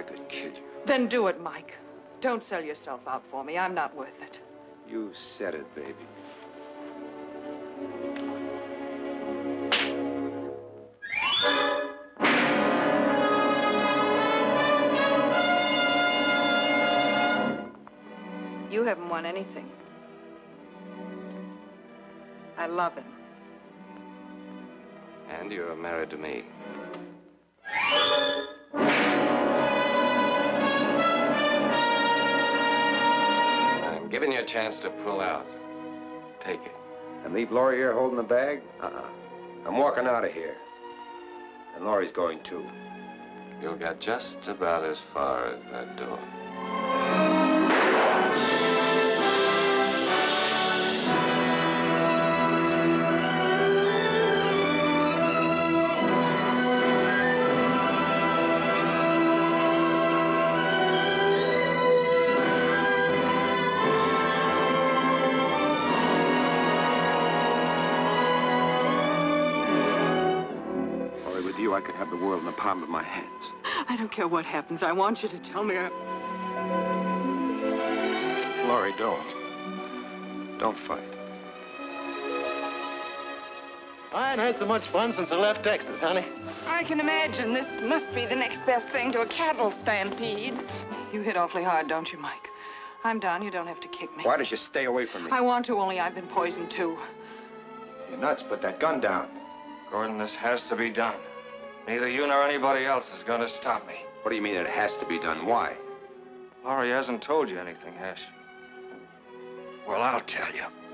I could kid you. Then do it, Mike. Don't sell yourself out for me. I'm not worth it. You said it, baby. You haven't won anything. I love him. And you're married to me. I'm giving you a chance to pull out. Take it. And leave Laurie here holding the bag? I'm walking out of here. And Laurie's going too. You'll get just about as far as that door. I could have the world in the palm of my hands. I don't care what happens. I want you to tell me. Laurie, don't. Don't fight. I ain't had so much fun since I left Texas, honey. I can imagine. This must be the next best thing to a cattle stampede. You hit awfully hard, don't you, Mike? I'm done. You don't have to kick me. Why don't you stay away from me? I want to, only I've been poisoned, too. You're nuts. Put that gun down. Gordon, this has to be done. Neither you nor anybody else is going to stop me. What do you mean it has to be done? Why? Laurie hasn't told you anything, has she? Well, I'll tell you.